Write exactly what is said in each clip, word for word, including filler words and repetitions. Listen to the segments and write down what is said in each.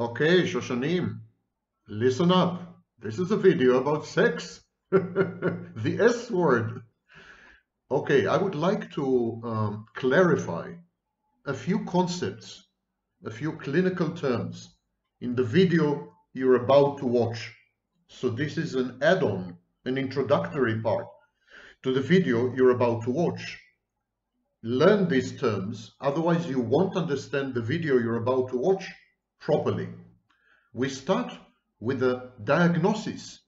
Okay, Shoshanim, listen up. This is a video about sex, the S word. Okay, I would like to um, clarify a few concepts, a few clinical terms in the video you're about to watch. So this is an add-on, an introductory part to the video you're about to watch. Learn these terms, otherwise you won't understand the video you're about to watch properly. We start with a diagnosis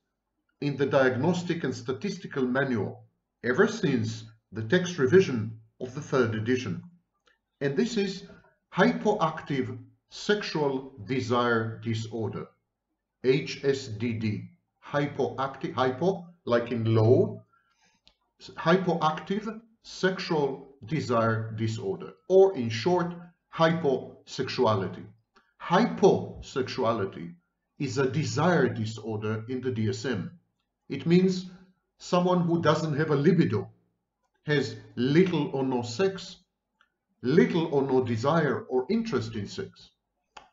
in the Diagnostic and Statistical Manual, ever since the text revision of the third edition. And this is hypoactive sexual desire disorder, H S D D. Hypoactive, hypo, like in low, hypoactive sexual desire disorder, or in short, hyposexuality. Hyposexuality is a desire disorder in the D S M. It means someone who doesn't have a libido, has little or no sex, little or no desire or interest in sex,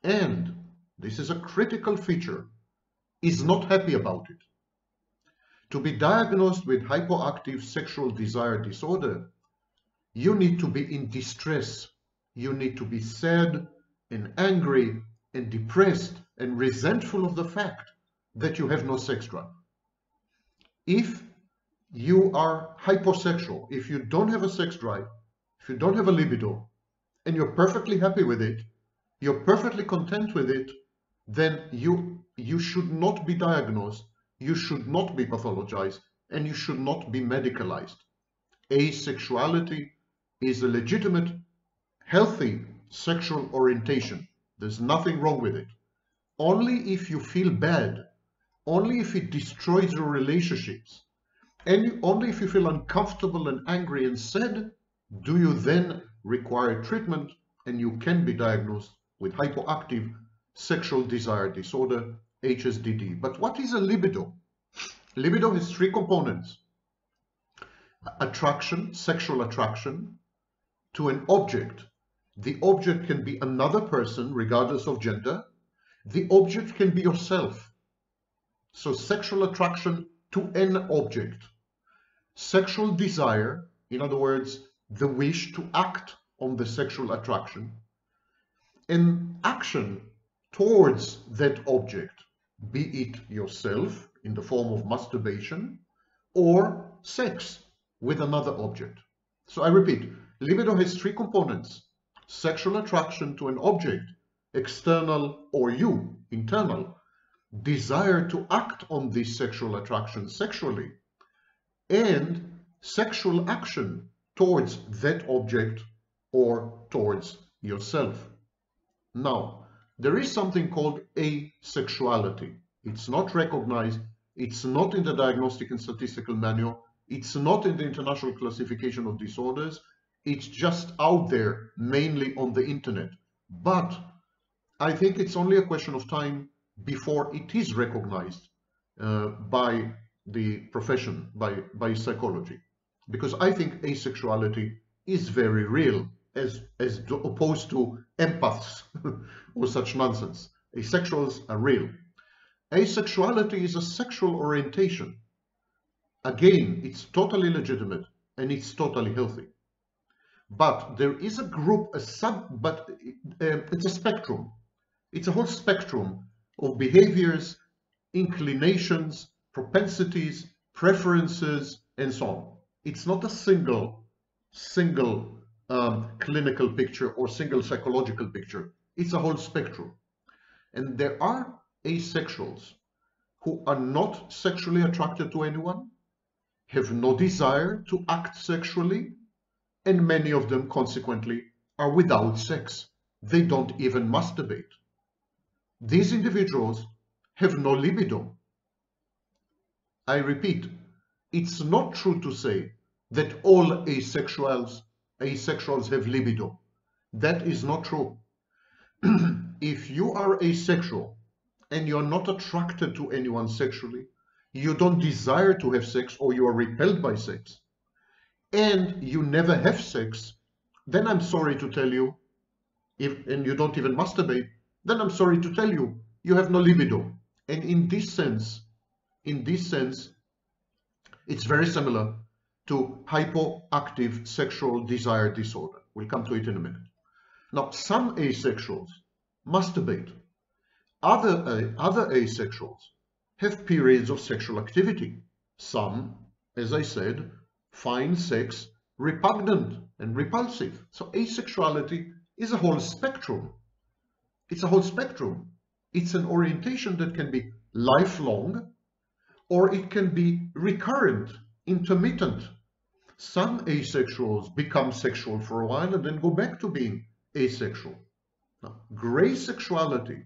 and, this is a critical feature, is not happy about it. To be diagnosed with hypoactive sexual desire disorder, you need to be in distress. You need to be sad and angry and depressed and resentful of the fact that you have no sex drive. If you are hyposexual, if you don't have a sex drive, if you don't have a libido, and you're perfectly happy with it, you're perfectly content with it, then you, you should not be diagnosed, you should not be pathologized, and you should not be medicalized. Asexuality is a legitimate, healthy sexual orientation. There's nothing wrong with it. Only if you feel bad, only if it destroys your relationships, and only if you feel uncomfortable and angry and sad, do you then require treatment, and you can be diagnosed with hypoactive sexual desire disorder, H S D D. But what is a libido? Libido has three components. Attraction, sexual attraction to an object. The object can be another person, regardless of gender. The object can be yourself. So sexual attraction to an object. Sexual desire, in other words, the wish to act on the sexual attraction, and action towards that object, be it yourself in the form of masturbation or sex with another object. So I repeat, libido has three components: sexual attraction to an object, external or you, internal, desire to act on this sexual attraction sexually, and sexual action towards that object or towards yourself. Now, there is something called asexuality. It's not recognized. It's not in the Diagnostic and Statistical Manual. It's not in the International Classification of Disorders. It's just out there, mainly on the internet. But I think it's only a question of time before it is recognized uh, by the profession, by, by psychology. Because I think asexuality is very real, as, as opposed to empaths or such nonsense. Asexuals are real. Asexuality is a sexual orientation. Again, it's totally legitimate and it's totally healthy. But there is a group, a sub, but uh, it's a spectrum. It's a whole spectrum of behaviors, inclinations, propensities, preferences, and so on. It's not a single, single um, clinical picture or single psychological picture. It's a whole spectrum. And there are asexuals who are not sexually attracted to anyone, have no desire to act sexually, and many of them, consequently, are without sex. They don't even masturbate. These individuals have no libido. I repeat, it's not true to say that all asexuals, asexuals have libido. That is not true. If you are asexual and you're not attracted to anyone sexually, you don't desire to have sex or you are repelled by sex, and you never have sex, then I'm sorry to tell you, if, and you don't even masturbate, then I'm sorry to tell you, you have no libido. And in this sense, in this sense, it's very similar to hypoactive sexual desire disorder. We'll come to it in a minute. Now, some asexuals masturbate. Other, uh, other asexuals have periods of sexual activity. Some, as I said, find sex repugnant and repulsive. So asexuality is a whole spectrum. It's a whole spectrum. It's an orientation that can be lifelong, or it can be recurrent, intermittent. Some asexuals become sexual for a while and then go back to being asexual. Now, gray sexuality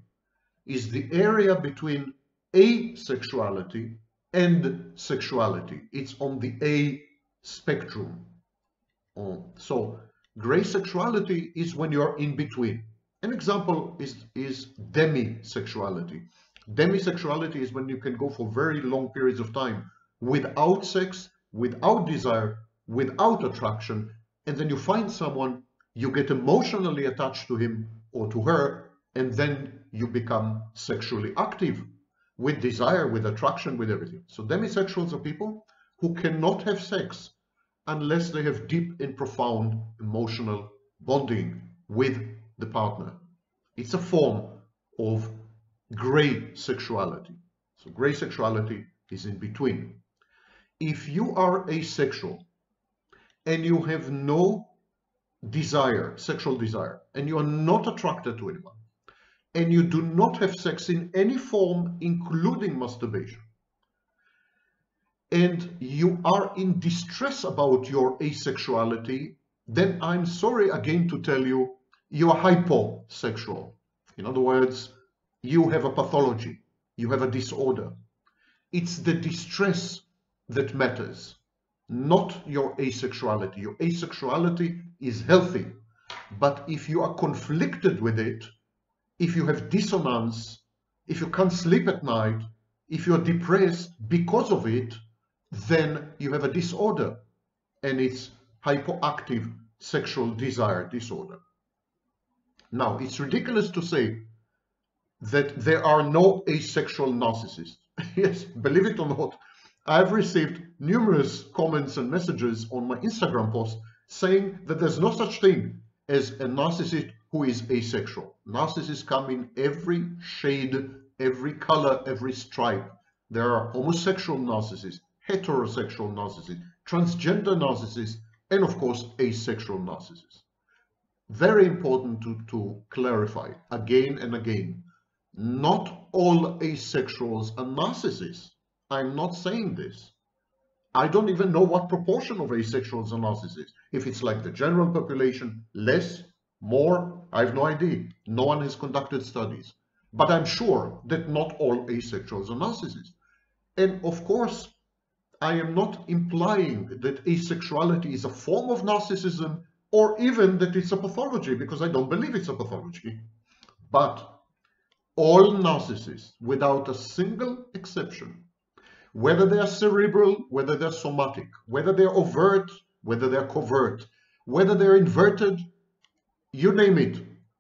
is the area between asexuality and sexuality. It's on the A spectrum. Oh, so gray sexuality is when you're in between. An example is, is demisexuality. Demisexuality is when you can go for very long periods of time without sex, without desire, without attraction, and then you find someone, you get emotionally attached to him or to her, and then you become sexually active with desire, with attraction, with everything. So demisexuals are people who cannot have sex unless they have deep and profound emotional bonding with the partner. It's a form of gray sexuality. So gray sexuality is in between. If you are asexual and you have no desire, sexual desire, and you are not attracted to anyone, and you do not have sex in any form, including masturbation, and you are in distress about your asexuality, then I'm sorry again to tell you, you are hyposexual. In other words, you have a pathology, you have a disorder. It's the distress that matters, not your asexuality. Your asexuality is healthy, but if you are conflicted with it, if you have dissonance, if you can't sleep at night, if you're depressed because of it, then you have a disorder, and it's hypoactive sexual desire disorder. Now, it's ridiculous to say that there are no asexual narcissists. Yes, believe it or not, I've received numerous comments and messages on my Instagram post saying that there's no such thing as a narcissist who is asexual. Narcissists come in every shade, every color, every stripe. There are homosexual narcissists, heterosexual narcissists, transgender narcissists, and of course, asexual narcissists. Very important to, to clarify again and again. Not all asexuals are narcissists. I'm not saying this. I don't even know what proportion of asexuals are narcissists. If it's like the general population, less, more, I have no idea. No one has conducted studies. But I'm sure that not all asexuals are narcissists. And of course, I am not implying that asexuality is a form of narcissism or even that it's a pathology, because I don't believe it's a pathology. But all narcissists, without a single exception, whether they are cerebral, whether they're somatic, whether they're overt, whether they're covert, whether they're inverted, you name it,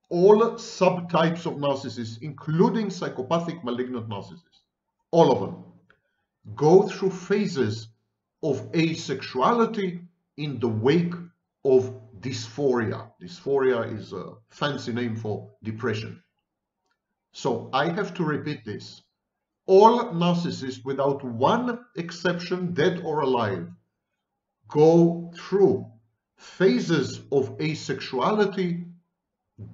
all subtypes of narcissists, including psychopathic malignant narcissists, all of them, go through phases of asexuality in the wake of dysphoria. Dysphoria is a fancy name for depression. So I have to repeat this. All narcissists, without one exception, dead or alive, go through phases of asexuality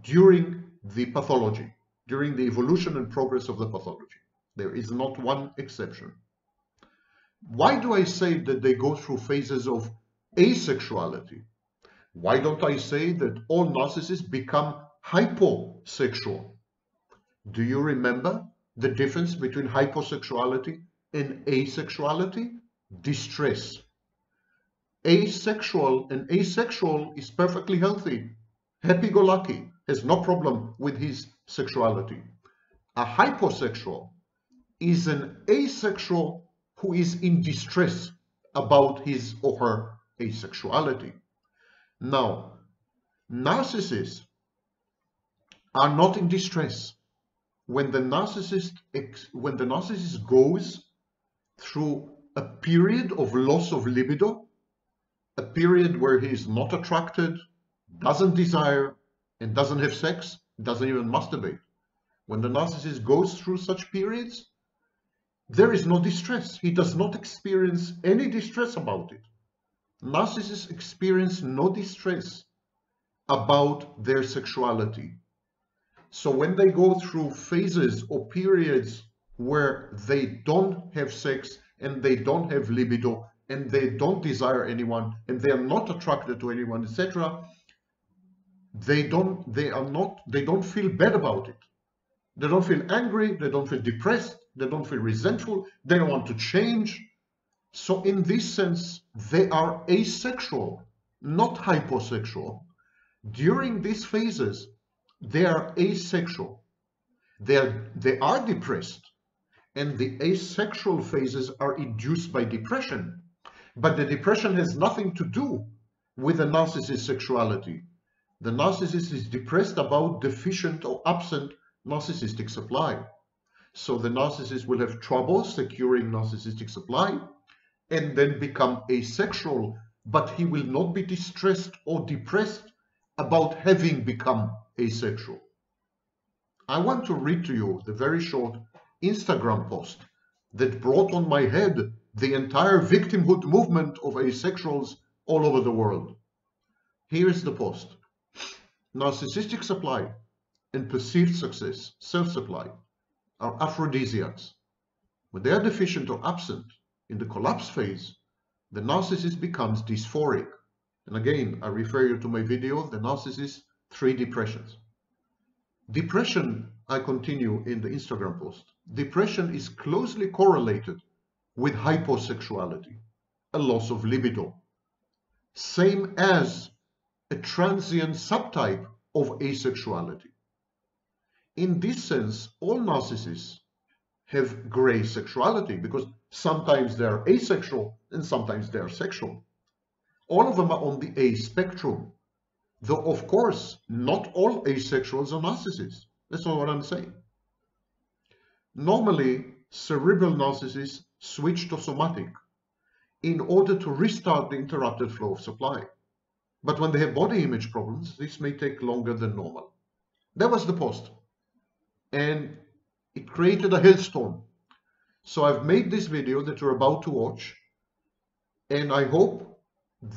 during the pathology, during the evolution and progress of the pathology. There is not one exception. Why do I say that they go through phases of asexuality? Why don't I say that all narcissists become hyposexual? Do you remember the difference between hyposexuality and asexuality? Distress. Asexual and asexual is perfectly healthy, happy-go-lucky, has no problem with his sexuality. A hyposexual is an asexual who is in distress about his or her asexuality. Now, narcissists are not in distress. when the narcissist when the narcissist goes through a period of loss of libido, a period where he is not attracted, doesn't desire, and doesn't have sex, doesn't even masturbate. When the narcissist goes through such periods, there is no distress. He does not experience any distress about it. Narcissists experience no distress about their sexuality. So when they go through phases or periods where they don't have sex and they don't have libido and they don't desire anyone and they are not attracted to anyone, et cetera, they don't they are not they don't feel bad about it. They don't feel angry, they don't feel depressed, they don't feel resentful, they don't want to change. So in this sense, they are asexual, not hyposexual. During these phases, they are asexual. They are, they are depressed, and the asexual phases are induced by depression. But the depression has nothing to do with the narcissist's sexuality. The narcissist is depressed about deficient or absent narcissistic supply. So the narcissist will have trouble securing narcissistic supply and then become asexual, but he will not be distressed or depressed about having become asexual. I want to read to you the very short Instagram post that brought on my head the entire victimhood movement of asexuals all over the world. Here is the post. Narcissistic supply and perceived success, self-supply, are aphrodisiacs. When they are deficient or absent in the collapse phase, the narcissist becomes dysphoric. And again, I refer you to my video, The Narcissist, Three Depressions. Depression, I continue in the Instagram post, depression is closely correlated with hyposexuality, a loss of libido, same as a transient subtype of asexuality. In this sense, all narcissists have gray sexuality because sometimes they are asexual and sometimes they are sexual. All of them are on the A spectrum. Though, of course, not all asexuals are narcissists. That's not what I'm saying. Normally, cerebral narcissists switch to somatic in order to restart the interrupted flow of supply. But when they have body image problems, this may take longer than normal. That was the post. And it created a hailstorm. So I've made this video that you're about to watch. And I hope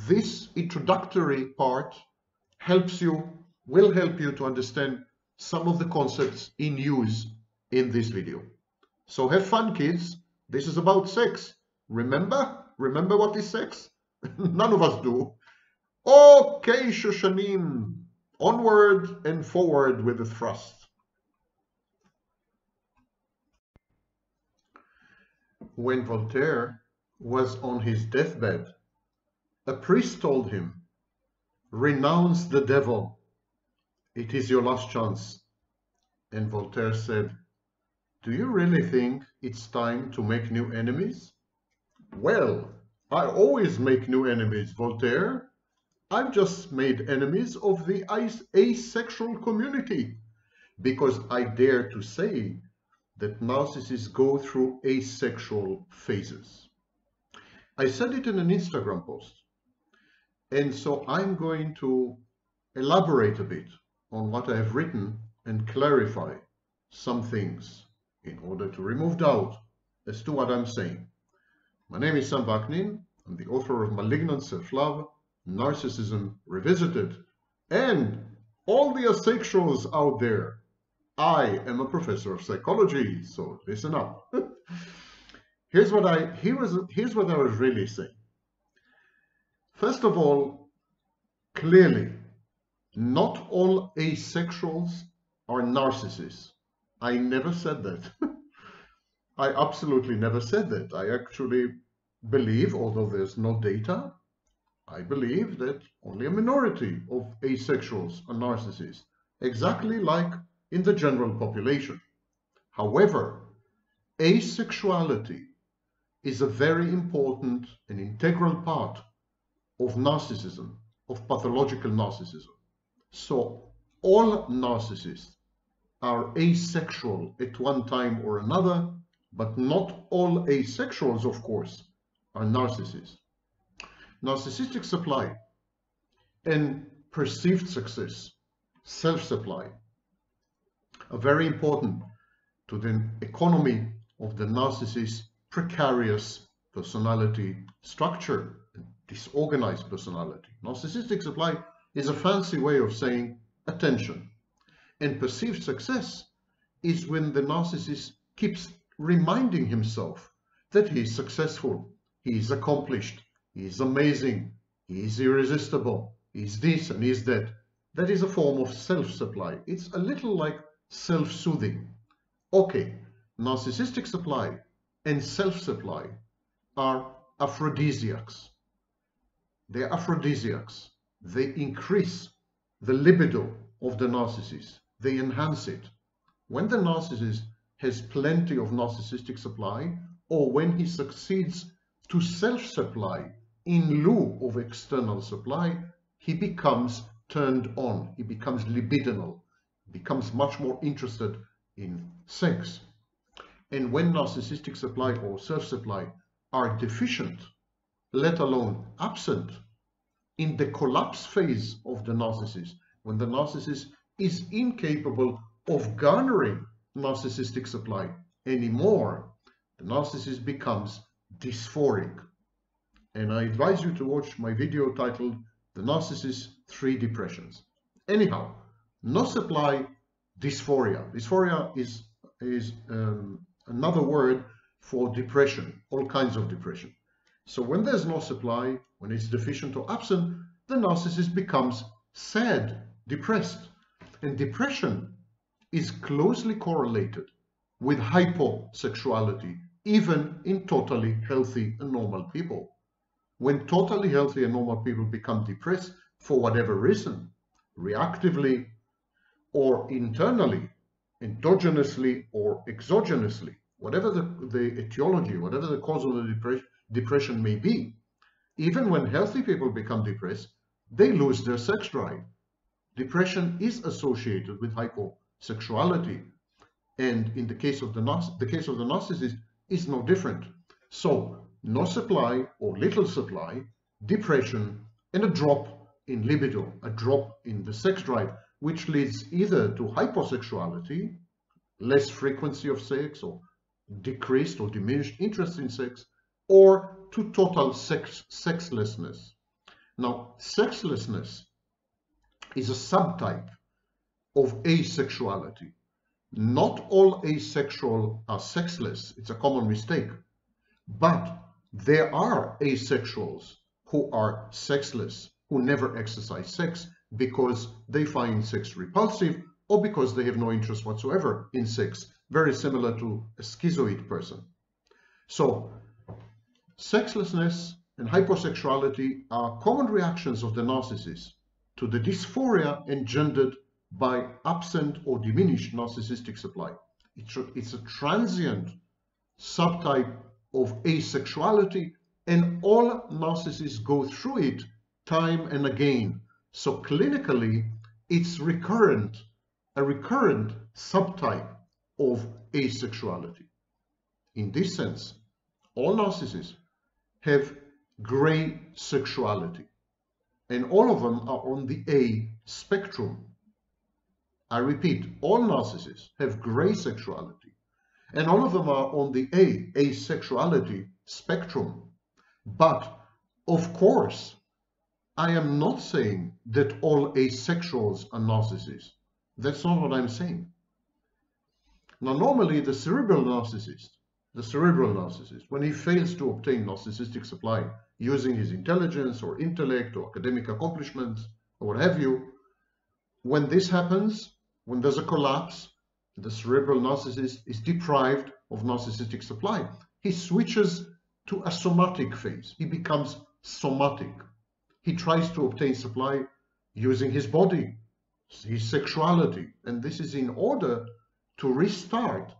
this introductory part helps you, will help you to understand some of the concepts in use in this video. So have fun, kids. This is about sex. Remember? Remember what is sex? None of us do. Okay, Shoshanim. Onward and forward with the thrust. When Voltaire was on his deathbed, a priest told him, "Renounce the devil. It is your last chance." And Voltaire said, "Do you really think it's time to make new enemies?" "Well, I always make new enemies, Voltaire. I've just made enemies of the asexual community, because I dare to say that narcissists go through asexual phases." I said it in an Instagram post. And so I'm going to elaborate a bit on what I have written and clarify some things in order to remove doubt as to what I'm saying. My name is Sam Vaknin. I'm the author of Malignant Self-Love, Narcissism Revisited, and all the asexuals out there. I am a professor of psychology, so listen up. here's what I here is, here's what I was really saying. First of all, clearly, not all asexuals are narcissists. I never said that. I absolutely never said that. I actually believe, although there's no data, I believe that only a minority of asexuals are narcissists, exactly like in the general population. However, asexuality is a very important and integral part of narcissism, of pathological narcissism. So all narcissists are asexual at one time or another, but not all asexuals, of course, are narcissists. Narcissistic supply and perceived success, self-supply, are very important to the economy of the narcissist's precarious personality structure, disorganized personality. Narcissistic supply is a fancy way of saying attention. And perceived success is when the narcissist keeps reminding himself that he is successful, he is accomplished, he is amazing, he is irresistible, he is this and he is that. That is a form of self-supply. It's a little like self-soothing. Okay, narcissistic supply and self-supply are aphrodisiacs. They are aphrodisiacs. They increase the libido of the narcissist. They enhance it. When the narcissist has plenty of narcissistic supply, or when he succeeds to self-supply in lieu of external supply, he becomes turned on. He becomes libidinal. He becomes much more interested in sex. And when narcissistic supply or self-supply are deficient, let alone absent, in the collapse phase of the narcissist, when the narcissist is incapable of garnering narcissistic supply anymore, the narcissist becomes dysphoric. And I advise you to watch my video titled The Narcissist's Three Depressions. Anyhow, no supply, dysphoria. Dysphoria is, is um, another word for depression, all kinds of depression. So when there's no supply, when it's deficient or absent, the narcissist becomes sad, depressed. And depression is closely correlated with hyposexuality, even in totally healthy and normal people. When totally healthy and normal people become depressed for whatever reason, reactively or internally, endogenously or exogenously, whatever the, the etiology, whatever the cause of the depression, Depression may be, even when healthy people become depressed, they lose their sex drive. Depression is associated with hyposexuality, and in the case of the, the case of the narcissist is no different. So, no supply or little supply, depression, and a drop in libido, a drop in the sex drive, which leads either to hyposexuality, less frequency of sex, or decreased or diminished interest in sex, or to total sex, sexlessness. Now, sexlessness is a subtype of asexuality. Not all asexual are sexless. It's a common mistake. But there are asexuals who are sexless, who never exercise sex because they find sex repulsive or because they have no interest whatsoever in sex, very similar to a schizoid person. So, sexlessness and hyposexuality are common reactions of the narcissist to the dysphoria engendered by absent or diminished narcissistic supply. It's a transient subtype of asexuality, and all narcissists go through it time and again. So clinically, it's recurrent, a recurrent subtype of asexuality. In this sense, all narcissists have gray sexuality, and all of them are on the A spectrum. I repeat, all narcissists have gray sexuality, and all of them are on the A, asexuality spectrum. But, of course, I am not saying that all asexuals are narcissists. That's not what I'm saying. Now, normally, the cerebral narcissist The cerebral narcissist, when he fails to obtain narcissistic supply using his intelligence or intellect or academic accomplishments or what have you, when this happens, when there's a collapse, the cerebral narcissist is deprived of narcissistic supply. He switches to a somatic phase. He becomes somatic. He tries to obtain supply using his body, his sexuality, and this is in order to restart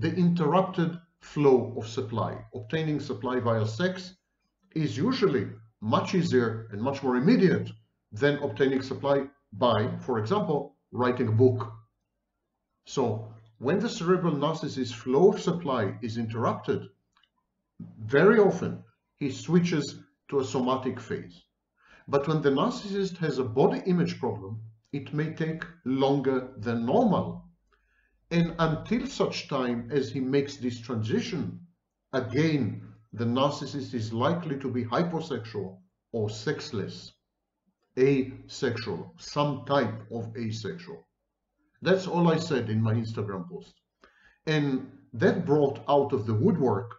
the interrupted flow of supply. Obtaining supply via sex is usually much easier and much more immediate than obtaining supply by, for example, writing a book. So when the cerebral narcissist's flow of supply is interrupted, very often he switches to a somatic phase. But when the narcissist has a body image problem, it may take longer than normal. And until such time as he makes this transition, again, the narcissist is likely to be hyposexual or sexless, asexual, some type of asexual. That's all I said in my Instagram post. And that brought out of the woodwork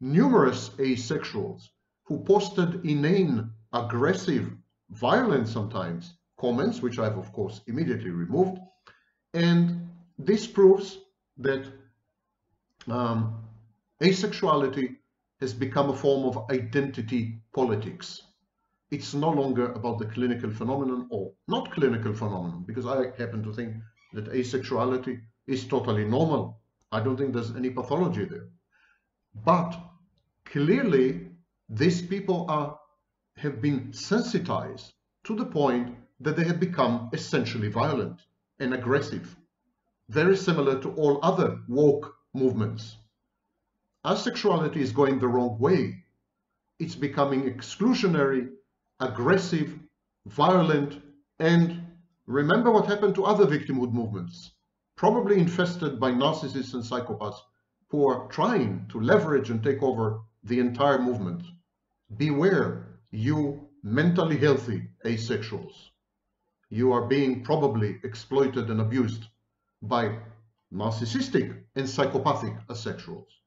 numerous asexuals who posted inane, aggressive, violent sometimes comments, which I've of course immediately removed. And this proves that um, asexuality has become a form of identity politics. It's no longer about the clinical phenomenon or not clinical phenomenon, because I happen to think that asexuality is totally normal. I don't think there's any pathology there. But clearly, these people are have been sensitized to the point that they have become essentially violent and aggressive, very similar to all other woke movements. Asexuality is going the wrong way. It's becoming exclusionary, aggressive, violent, and remember what happened to other victimhood movements, probably infested by narcissists and psychopaths who are trying to leverage and take over the entire movement. Beware, you mentally healthy asexuals. You are being probably exploited and abused by narcissistic and psychopathic asexuals.